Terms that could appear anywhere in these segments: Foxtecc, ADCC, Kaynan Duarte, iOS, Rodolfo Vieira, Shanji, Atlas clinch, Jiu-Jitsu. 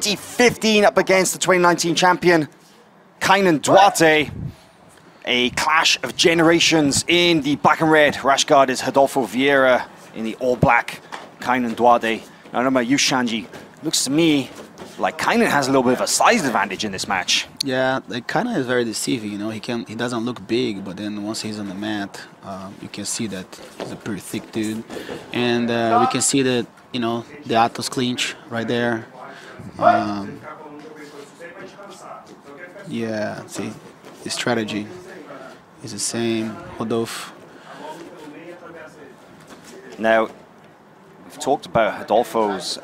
2015 up against the 2019 champion, Kaynan Duarte. A clash of generations in the black and red. Rash guard is Rodolfo Vieira in the all-black Kaynan Duarte. Now remember, you, Shanji, looks to me like Kaynan has a little bit of a size advantage in this match. Yeah, like Kaynan is very deceiving, you know. He doesn't look big, but then once he's on the mat, you can see that he's a pretty thick dude. And we can see that, you know, the Atlas clinch right there. Yeah, see, the strategy is the same. Rodolfo. Now, we've talked about Rodolfo's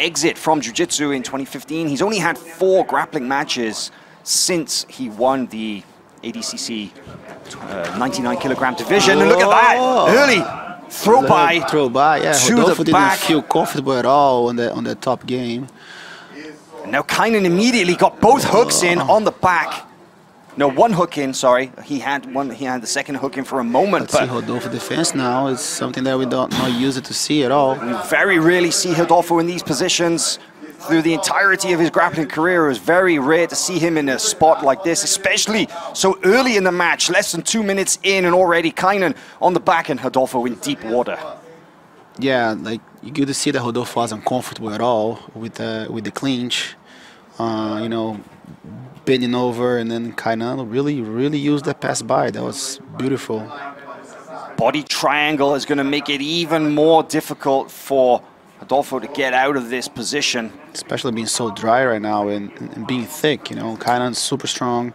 exit from Jiu-Jitsu in 2015. He's only had 4 grappling matches since he won the ADCC 99-kilogram division. And look at that, early throw by, yeah. Rodolfo didn't feel comfortable at all on the top game. And now Kaynan immediately got both hooks in on the back. No, one hook in, sorry. He had the second hook in for a moment. But see Rodolfo defense now. It's something that we don't use it to see at all. We very rarely see Rodolfo in these positions. Through the entirety of his grappling career, it was very rare to see him in a spot like this, especially so early in the match, less than 2 minutes in, and already Kaynan on the back and Rodolfo in deep water. Yeah, like, you get to see that Rodolfo wasn't comfortable at all with the clinch, you know, bending over, and then Kaynan really used that pass by. That was beautiful. Body triangle is going to make it even more difficult for Rodolfo to get out of this position. Especially being so dry right now and being thick, you know. Kaynan's super strong.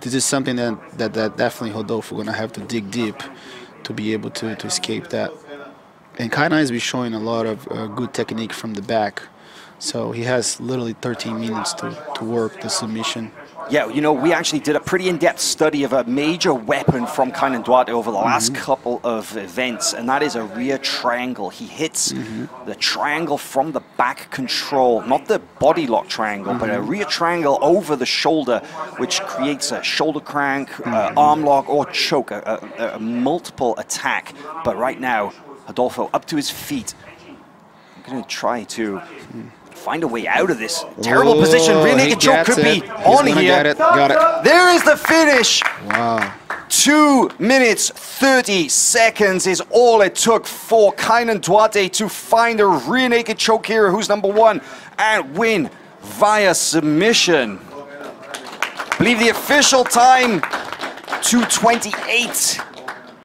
This is something that definitely Rodolfo going to have to dig deep to be able to escape that. And Kaynan has been showing a lot of good technique from the back. So he has literally 13 minutes to work the submission. Yeah, you know, we actually did a pretty in-depth study of a major weapon from Kaynan Duarte over the last couple of events, and that is a rear triangle. He hits the triangle from the back control, not the body lock triangle, but a rear triangle over the shoulder, which creates a shoulder crank, arm lock, or choke, a multiple attack. But right now, Rodolfo up to his feet. I'm going to try to find a way out of this terrible position. Rear naked choke could be on here. Got it. There is the finish. Wow. 2 minutes, 30 seconds is all it took for Kaynan Duarte to find a rear naked choke here, who's #1, and win via submission. I believe the official time, 2:28.